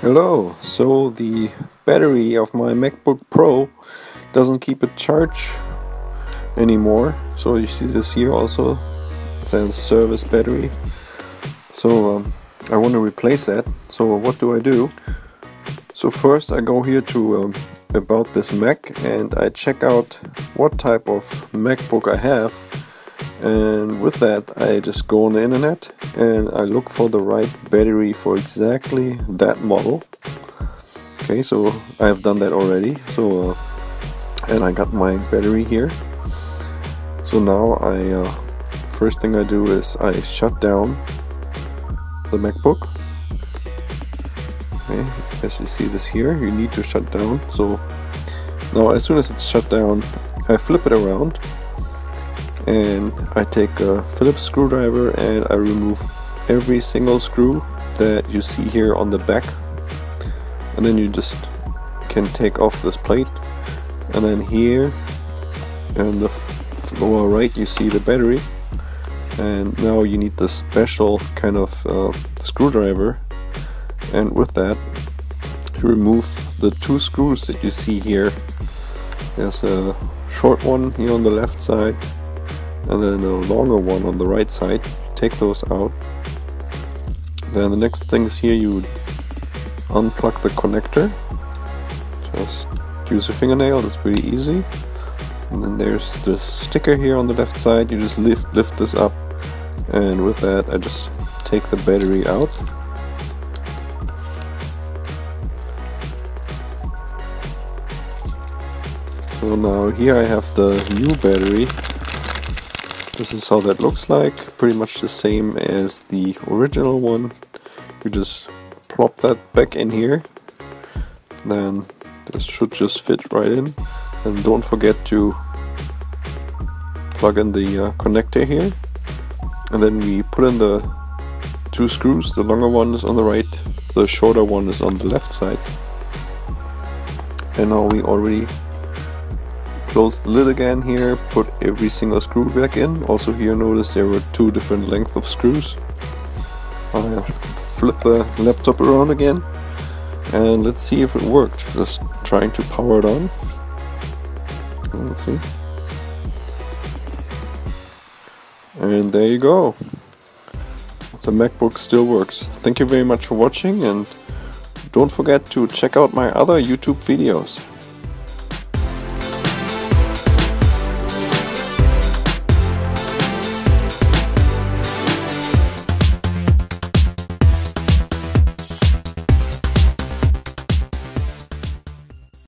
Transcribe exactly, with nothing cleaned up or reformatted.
Hello, so the battery of my MacBook Pro doesn't keep a charge anymore. So you see this here also, it says service battery. So um, I want to replace that. So what do I do? So first I go here to um, about this Mac and I check out what type of MacBook I have. And with that I just go on the internet and I look for the right battery for exactly that model. Okay, so I've done that already. So uh, and I got my battery here. So now I uh, first thing I do is I shut down the MacBook. Okay, as you see this here, you need to shut down. So now as soon as it's shut down, I flip it around and I take a Phillips screwdriver and I remove every single screw that you see here on the back, and then you just can take off this plate, and then here in the lower right you see the battery, and now you need this special kind of uh, screwdriver, and with that you remove the two screws that you see here. There's a short one here on the left side and then a longer one on the right side. Take those out. Then the next thing is here, you unplug the connector. Just use your fingernail, that's pretty easy. And then there's this sticker here on the left side. You just lift, lift this up, and with that I just take the battery out. So now here I have the new battery. This is how that looks like, pretty much the same as the original one. You just plop that back in here, then this should just fit right in. And don't forget to plug in the uh, connector here, and then we put in the two screws. The longer one is on the right, the shorter one is on the left side. And now we already close the lid again here, put every single screw back in. Also here notice there were two different lengths of screws. I flip the laptop around again and let's see if it worked. Just trying to power it on. Let's see. And there you go. The MacBook still works. Thank you very much for watching and don't forget to check out my other YouTube videos.